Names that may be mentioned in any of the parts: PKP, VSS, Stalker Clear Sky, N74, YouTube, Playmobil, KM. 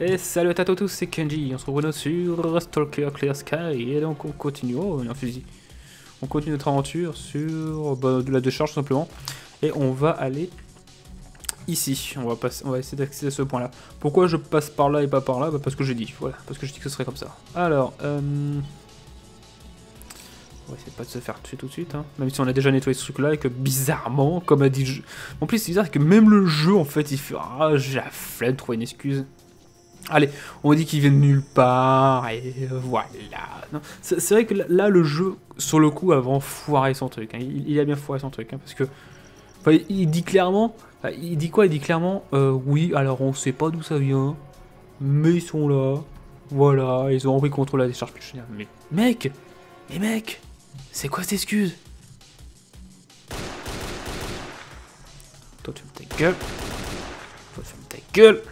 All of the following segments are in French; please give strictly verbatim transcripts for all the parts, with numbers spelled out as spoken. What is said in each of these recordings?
Et salut à tous, c'est Kenji, on se retrouve sur Stalker Clear Sky et donc on continue, oh il y a un fusil, on continue notre aventure sur bah, de la décharge tout simplement et on va aller ici, on va, passer, on va essayer d'accéder à ce point là. Pourquoi je passe par là et pas par là? Bah, parce que j'ai dit, voilà, parce que je dis que ce serait comme ça. Alors, euh... on va essayer de pas de se faire tuer tout de suite, hein. Même si on a déjà nettoyé ce truc là et que bizarrement, comme a dit le jeu, en plus c'est bizarre que même le jeu en fait il fait, ah j'ai la flemme de trouver une excuse. Allez, on dit qu'il vient de nulle part, et voilà. C'est vrai que là, le jeu, sur le coup, a vraiment foiré son truc. Hein. Il, il a bien foiré son truc, hein, parce que... Enfin, il dit clairement... Il dit quoi? Il dit clairement, euh, oui, alors on sait pas d'où ça vient, mais ils sont là, voilà, ils ont repris le contrôle de la décharge pulsionnaire. Mais mec, mais mec, c'est quoi cette excuse? Toi, tu fermes ta gueule. Toi, tu fermes ta gueule.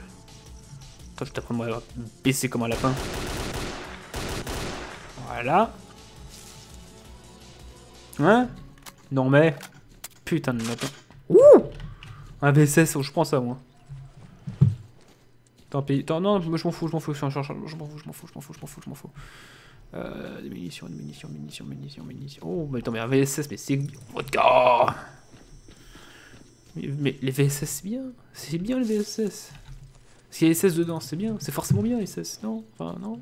Je t'apprendrai à baisser comme un lapin. Voilà. Hein? Non mais. Putain de lapin. Ouh! Un V S S, je prends ça moi. Tant pis. Tant, non, je m'en fous, je m'en fous, je m'en fous, je m'en fous, je m'en fous, je m'en fous, je m'en fous, je m'en fous. Euh, des munitions, des munitions, munitions, munitions, munitions. Oh mais attends, mais un V S S, mais c'est. Oh, mais, mais les V S S c'est bien. C'est bien le V S S. Parce qu'il y a S S dedans, c'est bien, c'est forcément bien S S, non? Enfin, non?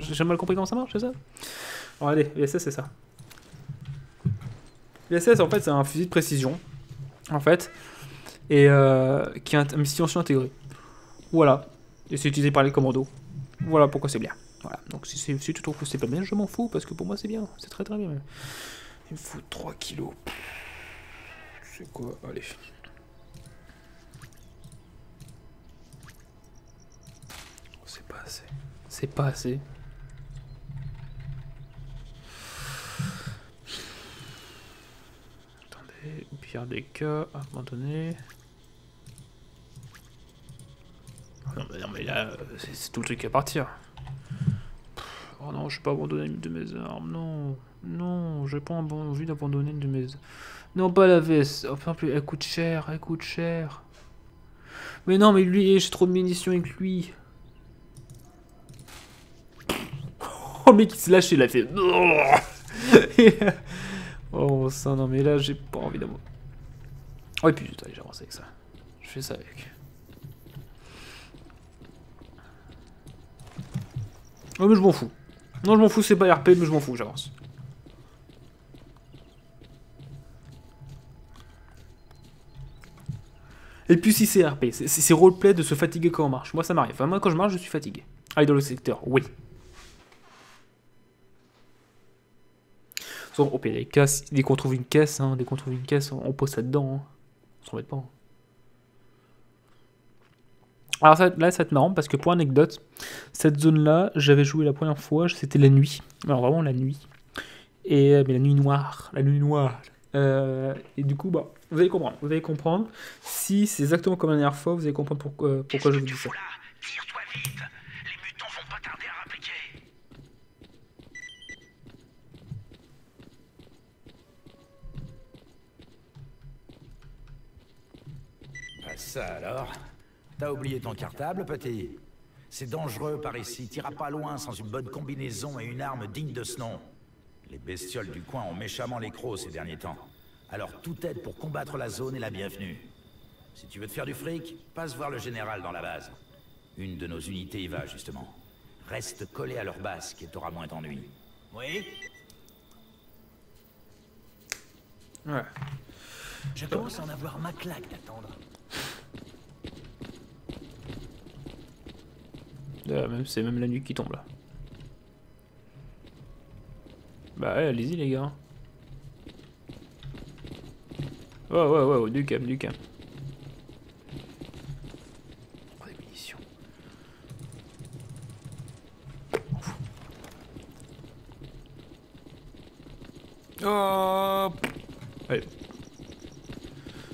J'ai jamais mal compris comment ça marche, c'est ça? Bon, allez, V S S, c'est ça. V S S, en fait, c'est un fusil de précision, en fait, et euh, qui a une mission intégrée. Voilà. Et c'est utilisé par les commandos. Voilà pourquoi c'est bien. Voilà. Donc, si, si tu trouves que c'est pas bien, je m'en fous, parce que pour moi, c'est bien. C'est très très bien. Il me faut trois kilos. C'est quoi? Allez. C'est pas assez. Attendez, pire des cas, abandonné. Non mais, non mais là, c'est tout le truc à partir. Pff, oh non, je vais pas abandonner une de mes armes, non. Non, j'ai pas envie d'abandonner une de mes... Non, pas la veste, enfin plus, elle coûte cher, elle coûte cher. Mais non, mais lui, j'ai trop de munitions avec lui. Oh mec il s'est lâché, il a fait... oh ça non mais là j'ai pas envie d'avoir... Oh et puis putain j'ai avancé avec ça. Je fais ça avec... Oh mais je m'en fous. Non je m'en fous c'est pas R P mais je m'en fous j'avance. Et puis si c'est R P, c'est roleplay de se fatiguer quand on marche. Moi ça m'arrive. Enfin moi quand je marche je suis fatigué. Allez dans le secteur, oui. Au pire des cas, dès qu'on trouve une caisse, hein, dès qu'on trouve une caisse, on, on pose ça dedans. Hein. On s'en met pas. Hein. Alors ça, là, ça va être marrant parce que pour anecdote, cette zone-là, j'avais joué la première fois, c'était la nuit. Alors vraiment la nuit. Et mais la nuit noire, la nuit noire. Euh, et du coup, bah, vous allez comprendre. Vous allez comprendre. Si c'est exactement comme la dernière fois, vous allez comprendre pourquoi, euh, pourquoi je vous dis ça. Tire-toi vite. Les mutants vont pas tarder à répliquer. Ça alors? T'as oublié ton cartable, petit? C'est dangereux par ici, t'iras pas loin sans une bonne combinaison et une arme digne de ce nom. Les bestioles du coin ont méchamment les crocs ces derniers temps. Alors toute aide pour combattre la zone est la bienvenue. Si tu veux te faire du fric, passe voir le général dans la base. Une de nos unités y va, justement. Reste collé à leur basque et t'auras moins d'ennui. Oui? Ouais. Je commence à en avoir ma claque d'attendre. C'est même la nuit qui tombe là. Bah ouais, allez-y les gars. Ouais ouais ouais, ouais du calme, du calme. Oh des munitions. Oh allez.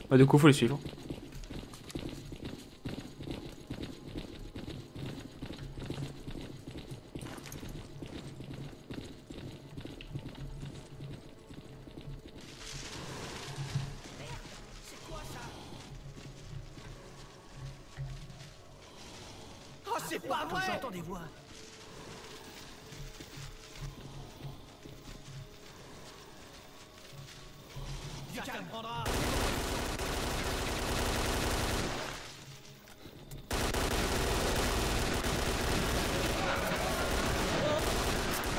Bah du coup faut les suivre. C'est pas vrai. J'entends des voix. Tu te prendras.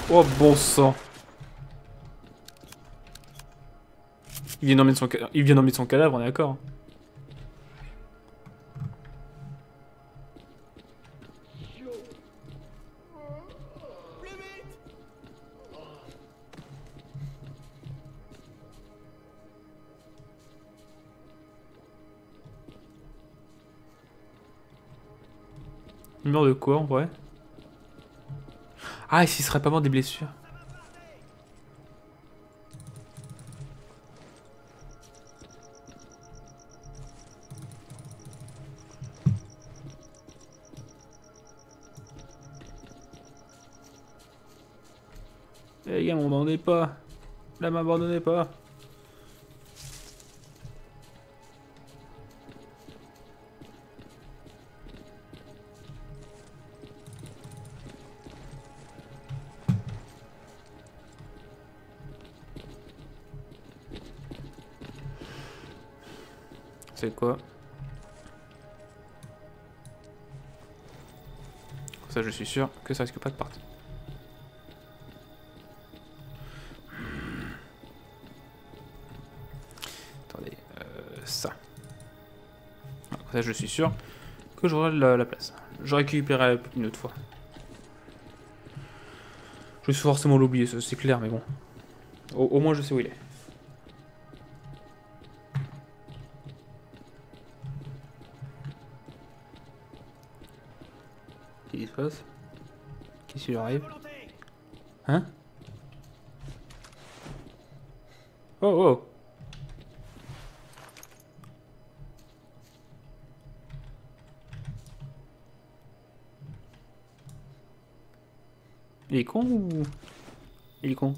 Oh bon sang. Il vient d'en mettre son, il vient d'en mettre son cadavre, on est d'accord. Il meurt de quoi en vrai? Ah, et s'il serait pas mort des blessures? Eh les gars, m'abandonnez pas. Là, m'abandonnez pas. C'est quoi? Ça, je suis sûr que ça risque pas de partir. Attendez, euh, ça. Alors, ça, je suis sûr que j'aurai la, la place. Je récupérerai une autre fois. Je vais forcément l'oublier, c'est clair, mais bon. Au, au moins, je sais où il est. Qu'est-ce qui se passe? Qu'est-ce qui lui arrive? Hein? Oh oh! Il est con ou... Il est con.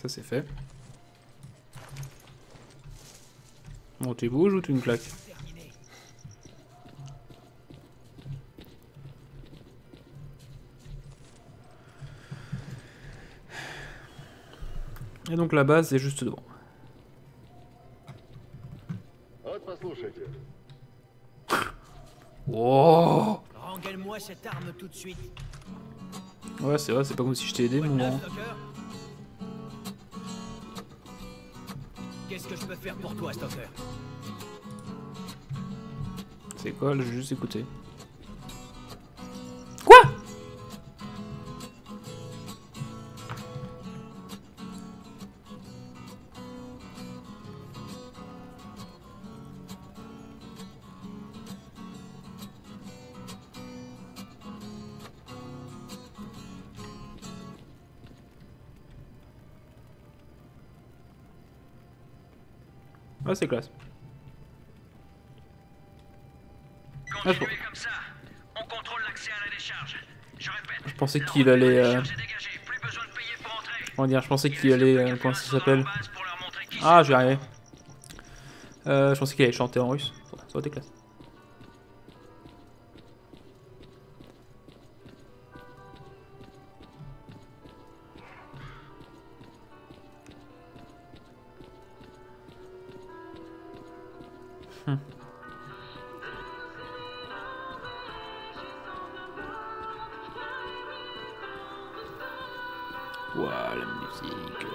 Ça c'est fait. Bon, tu bouges ou tu me claques? Et donc la base est juste devant. Wow. Rangelle-moi cette arme tout de suite. Ouais, c'est vrai, c'est pas comme si je t'ai aidé, mon grand. Qu'est-ce que je peux faire pour toi, Stalker? C'est quoi? Je vais juste écouter. Quoi? Ah, c'est classe. Continuez comme ça. On contrôle l'accès à la décharge. Je répète. Je pensais qu'il allait. Euh... Comment dire? Je pensais qu'il allait. Euh, comment ça s'appelle? Ah, je vais arriver. Euh, je pensais qu'il allait chanter en russe. Ça aurait été classe. Hmm. Waouh, la musique.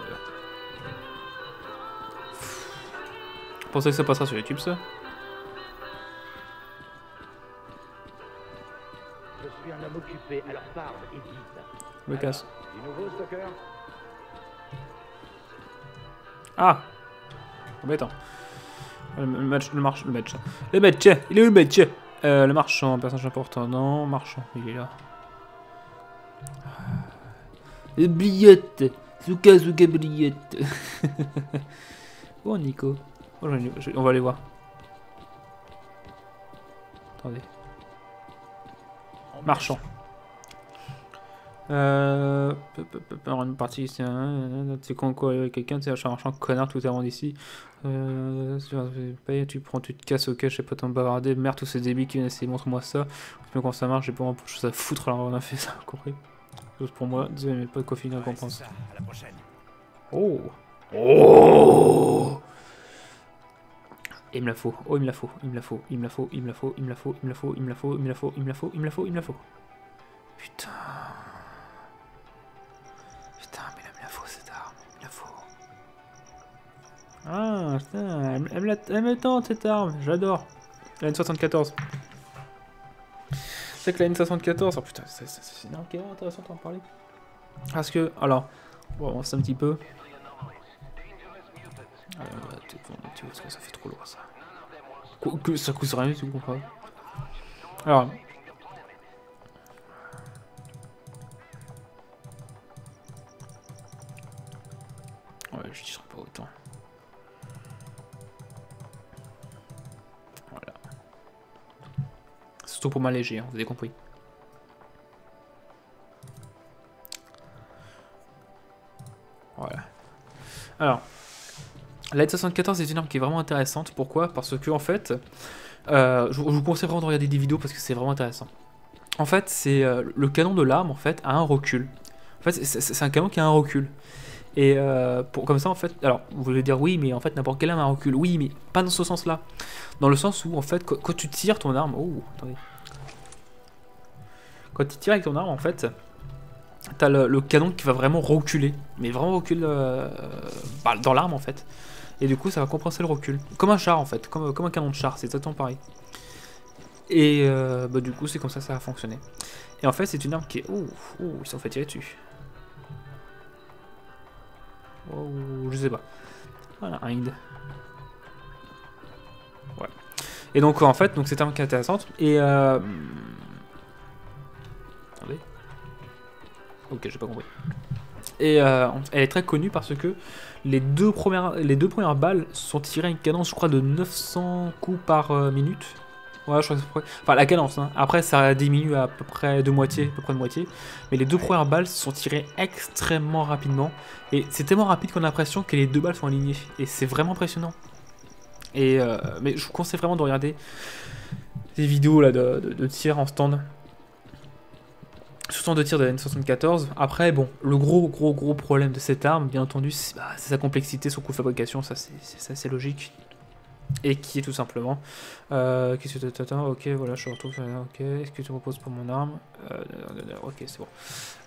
Vous pensez que ça passera sur YouTube, ça? Je suis un homme occupé, alors parle et vite. Me casse. Du nouveau Stalker? Ah, embêtant. Le match, le match, le match. Le match, il est où le match? Euh, le marchand, un personnage important. Non, marchand, il est là. Le billette. Zuka, Zuka, billette. Bon, Nico. Bon, je, je, on va aller voir. Attendez. Marchand. Euh. Une partie, c'est un. C'est con quoi avec quelqu'un, c'est un marchand connard tout avant d'ici. Euh. Tu prends, tu te casses, ok, je sais pas t'en bavarder. Merde, tous ces débits qui viennent essayer, montre-moi ça. Je sais pas ça marche, j'ai pas vraiment chose à foutre, alors on a fait ça, compris. Chose pour moi, désolé, mais pas de coffee, une récompense. Oh! Oh! Il me la faut, oh il me la faut, il me la faut, il me la faut, il me la faut, il me la faut, il me la faut, il me la faut, il me la faut, il me la faut, il me la faut, il me la faut. Putain. Putain, mais il me la faut cette arme, il me la faut. Ah putain, elle me, elle me tente cette arme, j'adore. La N soixante-quatorze. C'est que la N soixante-quatorze, oh putain, c'est énormément intéressant d'en parler. Parce que, alors, bon, c'est un petit peu. Ah, bah, tu vois, parce que ça fait trop lourd ça. Qu que ça coûte rien, tu comprends. Alors. Ouais, je tirerai pas autant. Voilà. Surtout pour m'alléger, hein, vous avez compris. Voilà. Alors. La N soixante-quatorze est une arme qui est vraiment intéressante. Pourquoi? Parce que en fait, euh, je, je vous conseille vraiment de regarder des vidéos parce que c'est vraiment intéressant. En fait, c'est euh, le canon de l'arme en fait a un recul. En fait, c'est un canon qui a un recul. Et euh, pour, comme ça en fait, alors vous voulez dire oui, mais en fait n'importe quelle arme a un recul. Oui, mais pas dans ce sens-là. Dans le sens où en fait, quand, quand tu tires ton arme, oh, attendez, quand tu tires avec ton arme en fait, t'as le, le canon qui va vraiment reculer, mais vraiment recule euh, bah, dans l'arme en fait. Et du coup, ça va compenser le recul. Comme un char, en fait. Comme, comme un canon de char. C'est exactement pareil. Et euh, bah, du coup, c'est comme ça ça va fonctionner. Et en fait, c'est une arme qui est... Ouh, ouh, ils s'en fait tirer dessus. Ouh, je sais pas. Voilà, un hid. Ouais. Et donc, en fait, donc, c'est une arme qui est intéressante. Et... Euh... Attendez. Ok, j'ai pas compris. Et euh, elle est très connue parce que les deux premières, les deux premières balles sont tirées à une cadence, je crois, de neuf cents coups par minute. Ouais, je crois que c'est à peu près... Enfin, la cadence, hein. Après, ça diminue à peu près de moitié, à peu près de moitié. Mais les deux premières balles sont tirées extrêmement rapidement. Et c'est tellement rapide qu'on a l'impression que les deux balles sont alignées. Et c'est vraiment impressionnant. Et euh, mais je vous conseille vraiment de regarder des vidéos là, de, de, de tir en stand. Sous-temps de tir de la N soixante-quatorze. Après, bon, le gros, gros, gros problème de cette arme, bien entendu, c'est bah, sa complexité, son coût de fabrication, ça c'est logique. Et qui est tout simplement. Euh, Qu'est-ce que tu attends? Ok, voilà, je retrouve. Ok, est-ce que tu proposes pour mon arme? euh, Ok, c'est bon.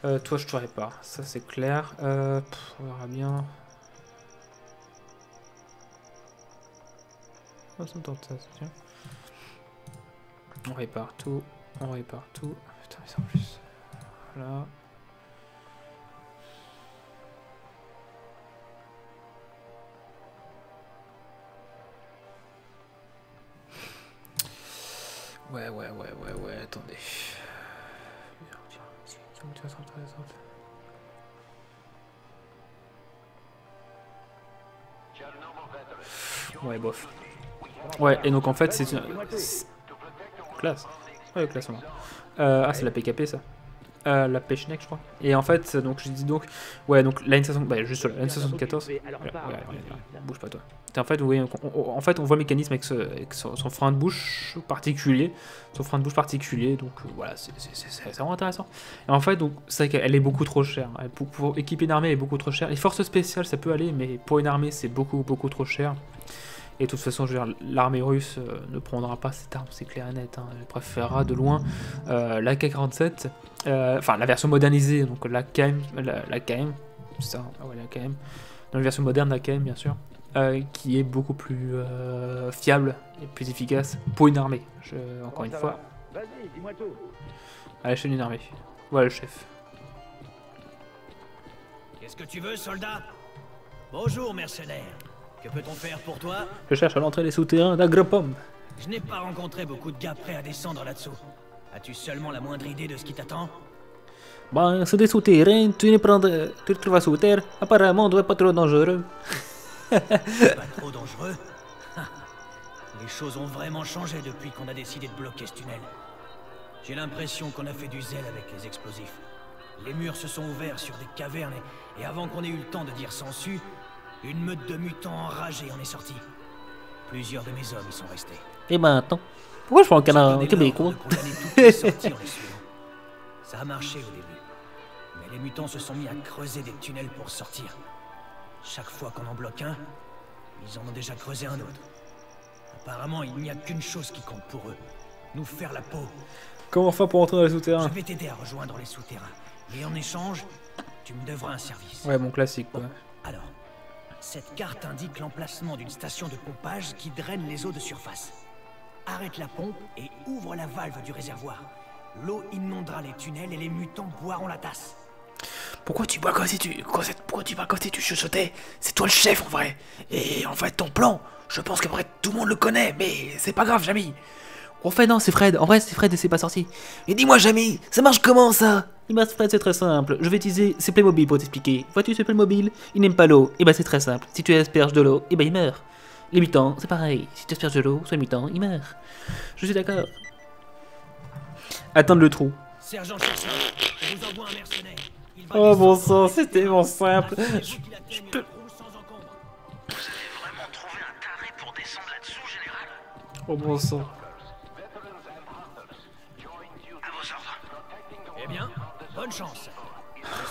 Euh, toi, je te répare, ça c'est clair. Euh, pff, on verra bien. Oh, ça me tente ça, c'est bien. On répare tout, on répare tout. Putain, mais ça en plus. Voilà. Ouais, ouais, ouais, ouais, ouais, attendez. Ouais, bof. Ouais, et donc en fait, c'est une. Classe. Ouais, classe, on a. Euh, ah, c'est la P K P ça. Euh, la pêche-nec je crois. Et en fait, donc je dis donc, ouais, donc la N soixante-quatorze, bah, juste la N soixante-quatorze, ouais, ouais, ouais, ouais, bouge pas toi. En fait, vous voyez, on, on, en fait, on voit le mécanisme avec, ce, avec son, son frein de bouche particulier, son frein de bouche particulier, donc euh, voilà, c'est vraiment intéressant. Et en fait, donc, c'est vrai qu'elle est beaucoup trop chère. Pour, pour équiper une armée, elle est beaucoup trop chère. Les forces spéciales, ça peut aller, mais pour une armée, c'est beaucoup, beaucoup trop cher. Et de toute façon, je veux dire, l'armée russe euh, ne prendra pas cette arme, c'est clair et net. Hein. Elle préférera de loin euh, la K quarante-sept, euh, enfin la version modernisée, donc la K M, la, la K M, ça, ouais, la K M, dans la version moderne, la K M bien sûr, euh, qui est beaucoup plus euh, fiable et plus efficace pour une armée. Je, encore une fois, à l'échelle d'une armée. Voilà le chef. Qu'est-ce que tu veux, soldat? Bonjour, mercenaire. Que peut-on faire pour toi? Je cherche à l'entrée des souterrains d'Agropom. Je n'ai pas rencontré beaucoup de gars prêts à descendre là-dessous. As-tu seulement la moindre idée de ce qui t'attend? Ben, c'est des souterrains, tu les prendras, tu les trouveras sous terre. Apparemment, on doit pas trop dangereux. Pas trop dangereux? Les choses ont vraiment changé depuis qu'on a décidé de bloquer ce tunnel. J'ai l'impression qu'on a fait du zèle avec les explosifs. Les murs se sont ouverts sur des cavernes et, et avant qu'on ait eu le temps de dire sensu, une meute de mutants enragés en est sortie. Plusieurs de mes hommes y sont restés. Eh ben attends, pourquoi je prends un canard québécois? Ça a marché au début, mais les mutants se sont mis à creuser des tunnels pour sortir. Chaque fois qu'on en bloque un, ils en ont déjà creusé un autre. Apparemment, il n'y a qu'une chose qui compte pour eux, nous faire la peau. Comment faire pour entrer dans les souterrains? Je vais t'aider à rejoindre les souterrains, et en échange, tu me devras un service. Ouais, bon classique quoi. Bon, alors, cette carte indique l'emplacement d'une station de pompage qui draine les eaux de surface. Arrête la pompe et ouvre la valve du réservoir. L'eau inondera les tunnels et les mutants boiront la tasse. Pourquoi tu bois comme si tu, pourquoi tu bois comme si tu chuchotais? C'est toi le chef en vrai. Et en fait ton plan, je pense qu'après tout le monde le connaît, mais c'est pas grave Jamie. En fait non, c'est Fred, en vrai c'est Fred et c'est pas sorti. Mais dis-moi Jamie, ça marche comment ça? Et bah Fred c'est très simple, je vais utiliser ses Playmobil pour t'expliquer. Vois-tu ce Playmobil? Il n'aime pas l'eau, et bah c'est très simple. Si tu asperges de l'eau, et bah il meurt. Les mutants, c'est pareil, si tu asperges de l'eau, soit mutant, il meurt. Je suis d'accord. Atteindre le trou. Sergent Chercheur, je vous envoie un mercenaire. Il va oh bon sang, c'était tellement simple. Je, je peux... Vous avez vraiment trouvé un taré pour descendre là-dessous, général? Oh bon sang. À vos ordres. Eh bien, bonne chance.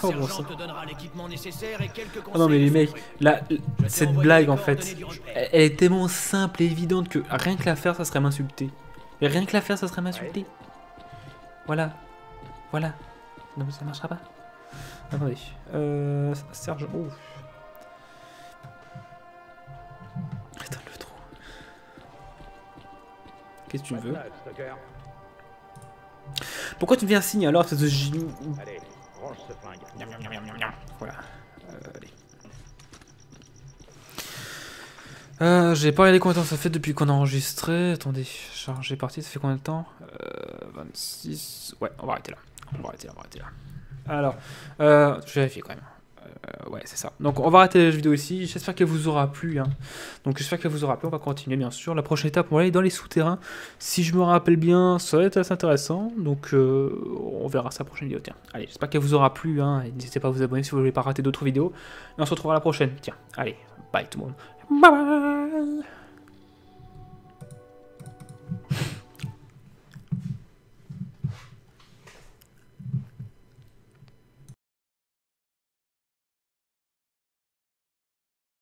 Le oh bon sang. Te donnera l'équipement nécessaire et quelques conseils. Ah non mais les mecs, la, cette blague en fait, elle, elle est tellement simple et évidente que rien que la faire, ça serait m'insulter. Mais rien que la faire, ça serait m'insulter. Ouais. Voilà, voilà. Non mais ça marchera pas. Attendez, euh, Serge, oh. Attends le trou. Qu'est-ce que tu veux? Pourquoi tu me fais un signe alors? C'est ce génie. Allez, range ce flingue. Voilà. Euh, allez. Euh, j'ai pas regardé combien de temps ça fait depuis qu'on a enregistré. Attendez, chargé parti, ça fait combien de temps? euh, vingt-six... Ouais, on va arrêter là. On va arrêter là, on va arrêter là. Alors, euh, je vais vérifier quand même. Euh, ouais, c'est ça. Donc on va arrêter la vidéo ici. J'espère qu'elle vous aura plu. Hein. Donc j'espère qu'elle vous aura plu. On va continuer bien sûr. La prochaine étape, on va aller dans les souterrains. Si je me rappelle bien, ça va être assez intéressant. Donc euh, on verra ça la prochaine vidéo. Tiens, allez, j'espère qu'elle vous aura plu. Hein. N'hésitez pas à vous abonner si vous ne voulez pas rater d'autres vidéos. Et on se retrouve à la prochaine. Tiens, allez, bye tout le monde. Bye bye.